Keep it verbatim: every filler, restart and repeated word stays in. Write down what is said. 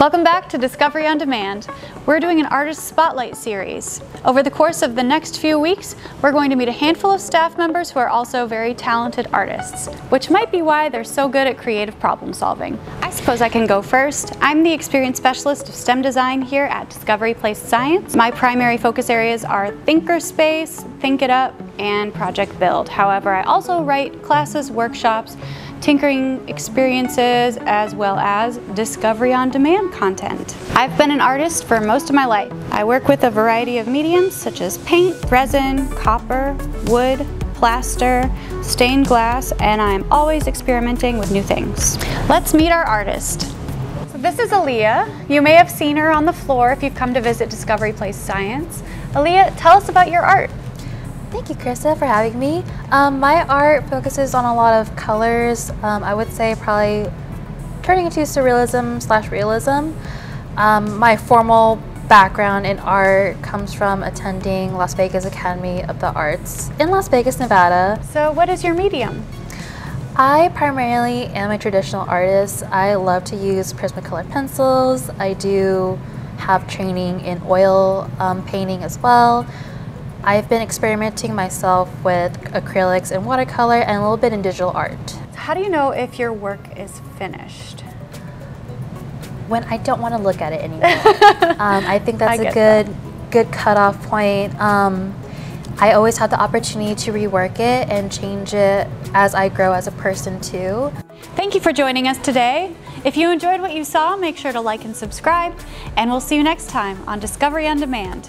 Welcome back to Discovery On Demand. We're doing an Artist Spotlight series. Over the course of the next few weeks, we're going to meet a handful of staff members who are also very talented artists, which might be why they're so good at creative problem solving. I suppose I can go first. I'm the Experience Specialist of STEM Design here at Discovery Place Science. My primary focus areas are Thinker Space, Think It Up, and Project Build. However, I also write classes, workshops, tinkering experiences, as well as Discovery On Demand content. I've been an artist for most of my life. I work with a variety of mediums such as paint, resin, copper, wood, plaster, stained glass, and I'm always experimenting with new things. Let's meet our artist. So this is Aliya. You may have seen her on the floor if you've come to visit Discovery Place Science. Aliya, tell us about your art. Thank you, Krista, for having me. Um, my art focuses on a lot of colors. Um, I would say probably turning into surrealism slash realism. Um, my formal background in art comes from attending Las Vegas Academy of the Arts in Las Vegas, Nevada. So what is your medium? I primarily am a traditional artist. I love to use Prismacolor pencils. I do have training in oil um, painting as well. I've been experimenting myself with acrylics and watercolor and a little bit in digital art. How do you know if your work is finished? When I don't want to look at it anymore. um, I think that's I a good that. good cutoff point. Um, I always have the opportunity to rework it and change it as I grow as a person too. Thank you for joining us today. If you enjoyed what you saw, make sure to like and subscribe, and we'll see you next time on Discovery On Demand.